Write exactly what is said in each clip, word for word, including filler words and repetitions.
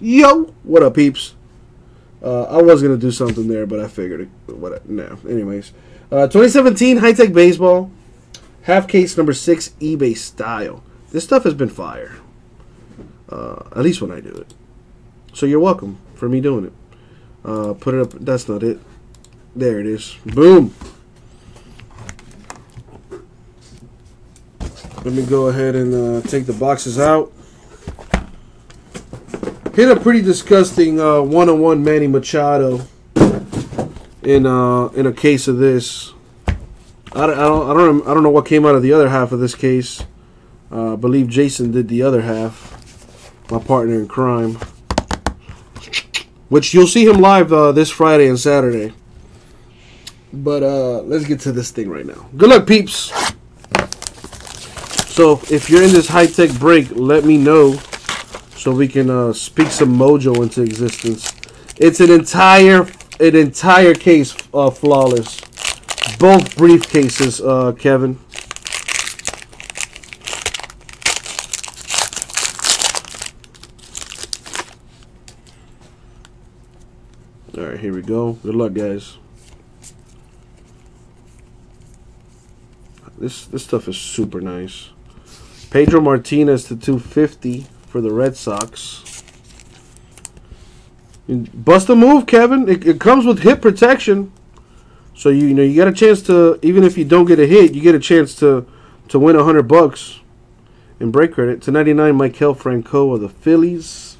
Yo, what up, peeps? Uh, I was going to do something there, but I figured it. What, no. Anyways, uh, twenty seventeen High Tech Baseball, half case number six, eBay style. This stuff has been fire, uh, at least when I do it. So you're welcome for me doing it. Uh, put it up. That's not it. There it is. Boom. Let me go ahead and uh, take the boxes out. Hit a pretty disgusting uh, one-on-one Manny Machado in uh, in a case of this. I don't I don't I don't I don't know what came out of the other half of this case. Uh, I believe Jason did the other half. My partner in crime, which you'll see him live uh, this Friday and Saturday. But uh, let's get to this thing right now. Good luck, peeps. So if you're in this high-tech break, let me know, so we can uh, speak some mojo into existence. It's an entire, an entire case uh, flawless. Both briefcases, uh, Kevin. All right, here we go. Good luck, guys. This this stuff is super nice. Pedro Martinez to two fifty. For the Red Sox. Bust a move, Kevin. It, it comes with hit protection, so you, you know you got a chance to, even if you don't get a hit, you get a chance to to win a hundred bucks in break credit. To ninety-nine, Mikel Franco of the Phillies.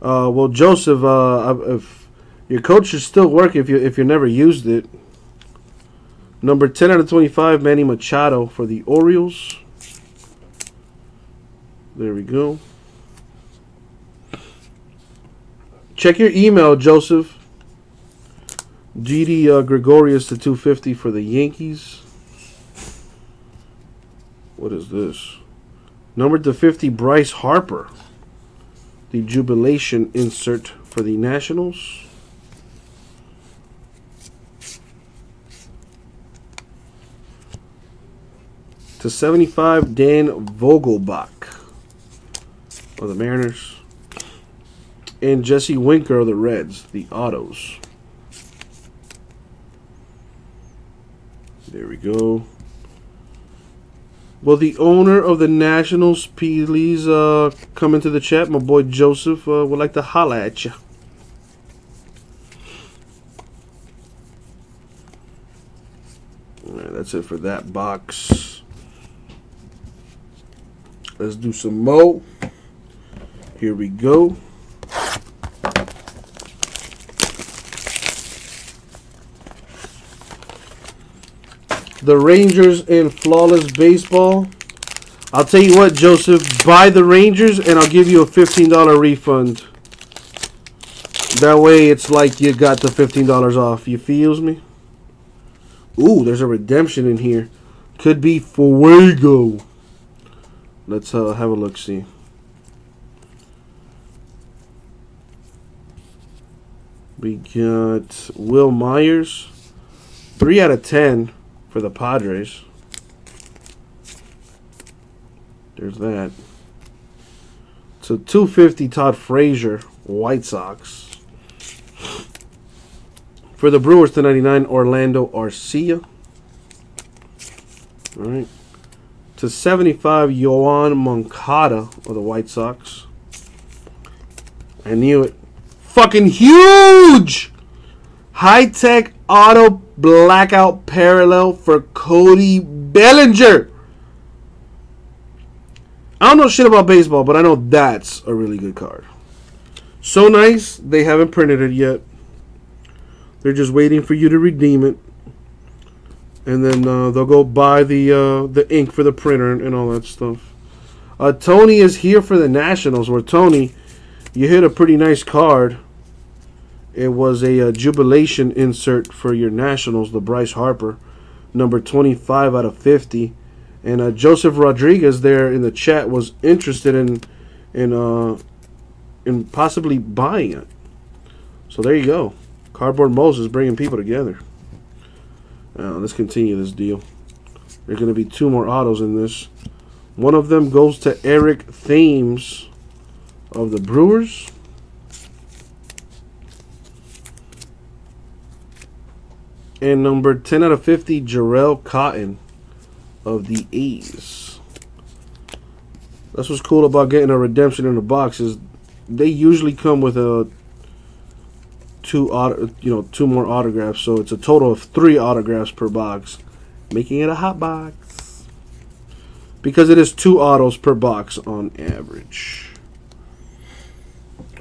Uh, well, Joseph, uh, if your coach should still work if you if you never used it. Number ten out of twenty-five, Manny Machado for the Orioles. There we go. Check your email, Joseph. G D uh, Gregorius to two fifty for the Yankees. What is this? Number to fifty, Bryce Harper. The Jubilation insert for the Nationals. To seventy-five, Dan Vogelbach of the Mariners, and Jesse Winker of the Reds, the autos. There we go. Will the owner of the Nationals please uh, come into the chat? My boy Joseph uh, would like to holla at you. All right, that's it for that box. Let's do some more. Here we go. The Rangers in flawless baseball. I'll tell you what, Joseph, buy the Rangers and I'll give you a fifteen dollar refund. That way it's like you got the fifteen dollars off. You feels me? Ooh, there's a redemption in here. Could be Fuego. Let's uh, have a look-see. We got Will Myers, three out of ten for the Padres. There's that. So two fifty Todd Frazier, White Sox. For the Brewers to ninety-nine, Orlando Arcia. All right. To seventy-five, Yoan Moncada of the White Sox. I knew it. Fucking huge high-tech auto blackout parallel for Cody Bellinger. I don't know shit about baseball, but I know that's a really good card. So nice, they haven't printed it yet. They're just waiting for you to redeem it. And then uh, they'll go buy the, uh, the ink for the printer and, and all that stuff. Uh, Tony is here for the Nationals, where Tony... You hit a pretty nice card. It was a, a Jubilation insert for your Nationals, the Bryce Harper, number twenty-five out of fifty. And uh, Joseph Rodriguez there in the chat was interested in in uh, in possibly buying it. So there you go. Cardboard Moses bringing people together. Uh, let's continue this deal. There's going to be two more autos in this. One of them goes to Eric Thames. of the Brewers. And number ten out of fifty, Jarrell Cotton of the A's. That's what's cool about getting a redemption in the box, is they usually come with a two auto, you know, two more autographs, so it's a total of three autographs per box, making it a hot box because it is two autos per box on average.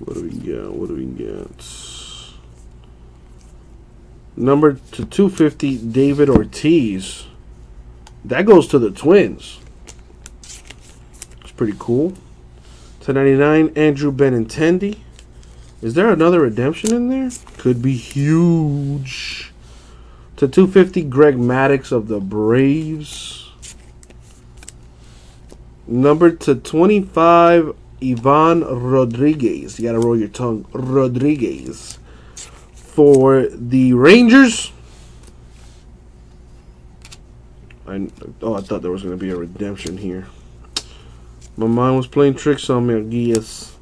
What do we got? What do we got? Number to two fifty, David Ortiz. That goes to the Twins. It's pretty cool. two ninety-nine, Andrew Benintendi. Is there another redemption in there? Could be huge. To two fifty, Greg Maddux of the Braves. Number to twenty-five, Ivan Rodriguez. You gotta roll your tongue. Rodriguez. For the Rangers. I, oh, I thought there was going to be a redemption here. My mind was playing tricks on me. Yes.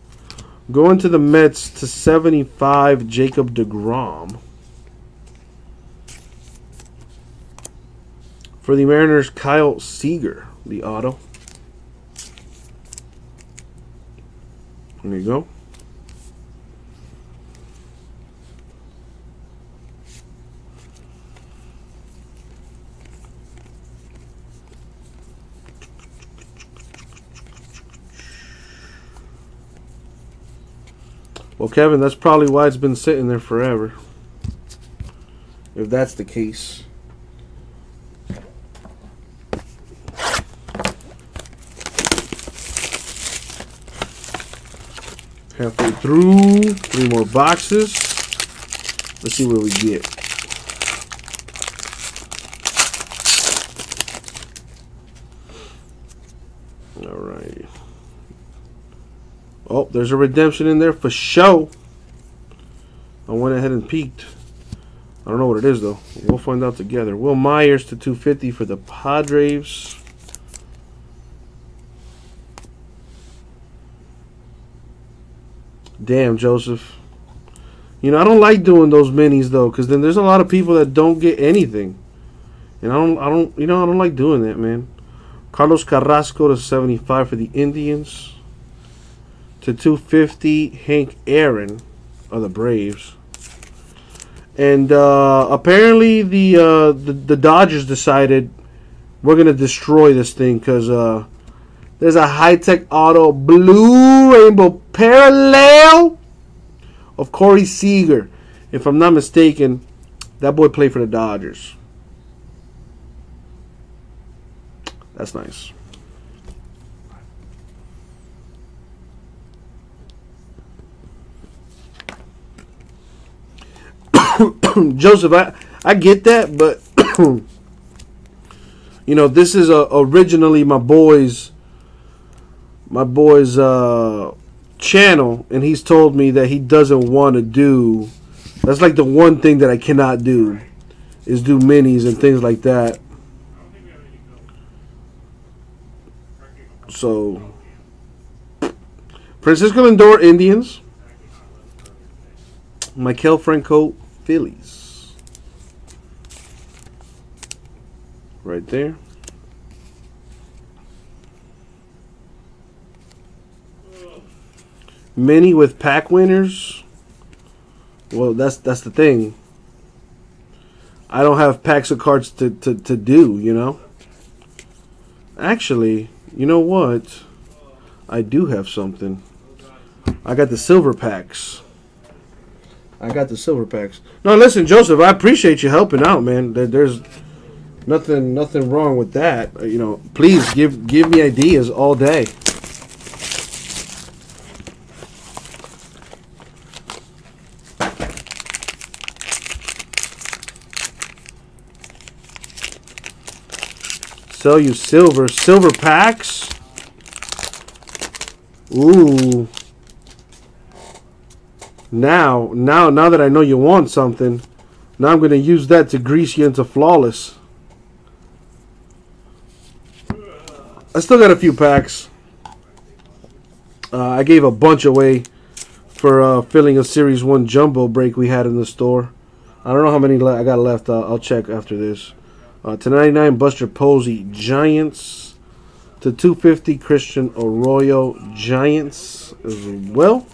Going to the Mets to seventy-five, Jacob DeGrom. For the Mariners, Kyle Seager, the auto. There you go. Well, Kevin, that's probably why it's been sitting there forever, if that's the case. Halfway through, three more boxes. Let's see what we get. All right. Oh, there's a redemption in there for show. I went ahead and peeked. I don't know what it is, though. We'll find out together. Will Myers to two fifty for the Padres. Damn, Joseph. You know, I don't like doing those minis, though, because then there's a lot of people that don't get anything. And I don't, I don't, you know, I don't like doing that, man. Carlos Carrasco to seventy-five for the Indians. To two fifty, Hank Aaron of the Braves. And uh, apparently the, uh, the the Dodgers decided we're going to destroy this thing because uh, there's a high-tech auto blue rainbow parallel of Corey Seager. If I'm not mistaken, that boy played for the Dodgers. That's nice. Joseph, I, I get that, but you know, this is uh, originally my boy's my boy's uh, channel, and he's told me that he doesn't want to do. That's like the one thing that I cannot do is do minis and things like that. So, Francisco Lindor, Indians. Mikel Franco, Phillies. Right there. Many with pack winners. Well, that's that's the thing. I don't have packs of cards to, to, to do, you know. Actually, you know what? I do have something. I got the silver packs. I got the silver packs. No, listen, Joseph, I appreciate you helping out, man. There's nothing, nothing wrong with that. You know, please give give me ideas all day. sell you silver. Silver packs. Ooh. Now, now, now that I know you want something, now I'm going to use that to grease you into flawless. I still got a few packs. Uh, I gave a bunch away for uh, filling a Series one Jumbo break we had in the store. I don't know how many le I got left. Uh, I'll check after this. Uh, to ninety-nine Buster Posey, Giants. to two fifty Christian Arroyo, Giants as well.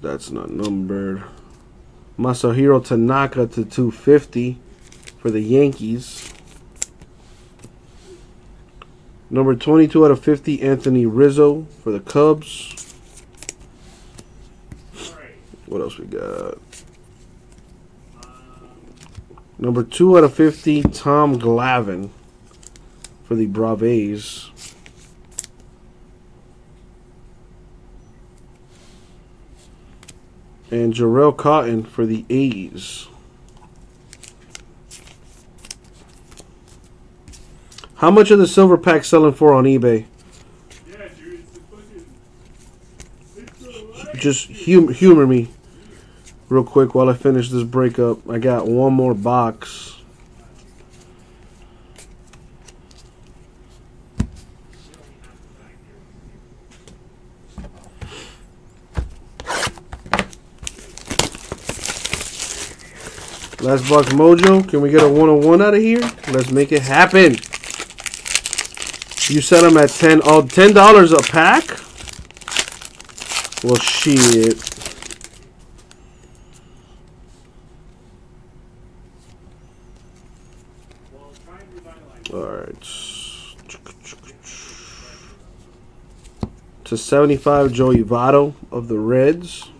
That's not numbered. Masahiro Tanaka to two fifty for the Yankees. Number twenty-two out of fifty, Anthony Rizzo for the Cubs. What else we got? Number two out of fifty, Tom Glavine for the Braves. And Jarrell Cotton for the A's. How much are the silver packs selling for on eBay? Yeah, dude, it's a fucking, it's just hum humor me real quick while I finish this breakup. I got one more box. Last box mojo. Can we get a one oh one out of here? Let's make it happen. You set them at ten dollars. Oh, ten dollars a pack? Well, shit. Alright. to seventy-five, Joey Votto of the Reds.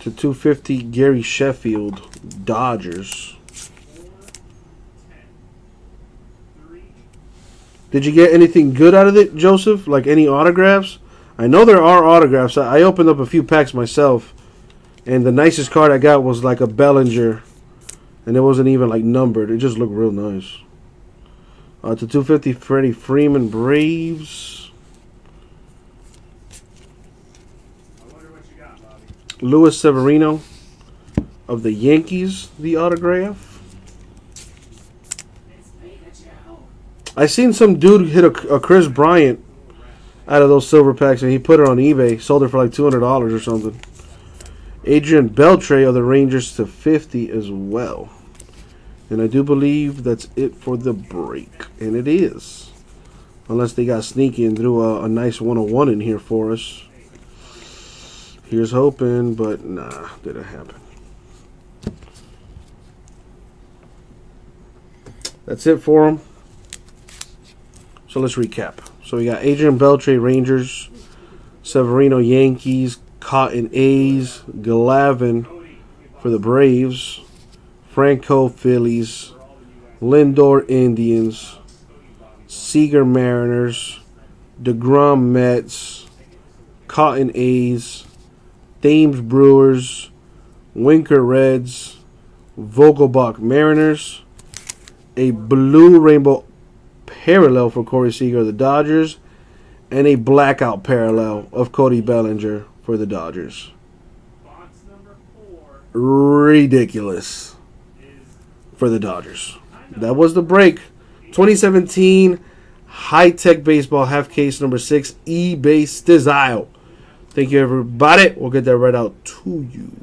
to two fifty, Gary Sheffield, Dodgers. Did you get anything good out of it, Joseph? Like any autographs? I know there are autographs. I opened up a few packs myself, and the nicest card I got was like a Bellinger, and it wasn't even like numbered. It just looked real nice. Uh, to two fifty, Freddie Freeman, Braves. Luis Severino of the Yankees, the autograph. I seen some dude hit a, a Chris Bryant out of those silver packs, and he put it on eBay, sold it for like two hundred dollars or something. Adrian Beltre of the Rangers to fifty as well. And I do believe that's it for the break, and it is. Unless they got sneaky and threw a, a nice one oh one in here for us. Here's hoping, but nah, didn't happen. That's it for him. So let's recap. So we got Adrian Beltre, Rangers, Severino, Yankees, Cotton, A's, Glavine for the Braves, Franco, Phillies, Lindor, Indians, Seager, Mariners, DeGrom, Mets, Cotton, A's, Thames, Brewers, Winker, Reds, Vogelbach, Mariners, a blue rainbow parallel for Corey Seager of the Dodgers, and a blackout parallel of Cody Bellinger for the Dodgers. Box number four. Ridiculous for the Dodgers. That was the break. twenty seventeen High Tech Baseball half case number six eBay Style. Thank you, everybody. We'll get that right out to you.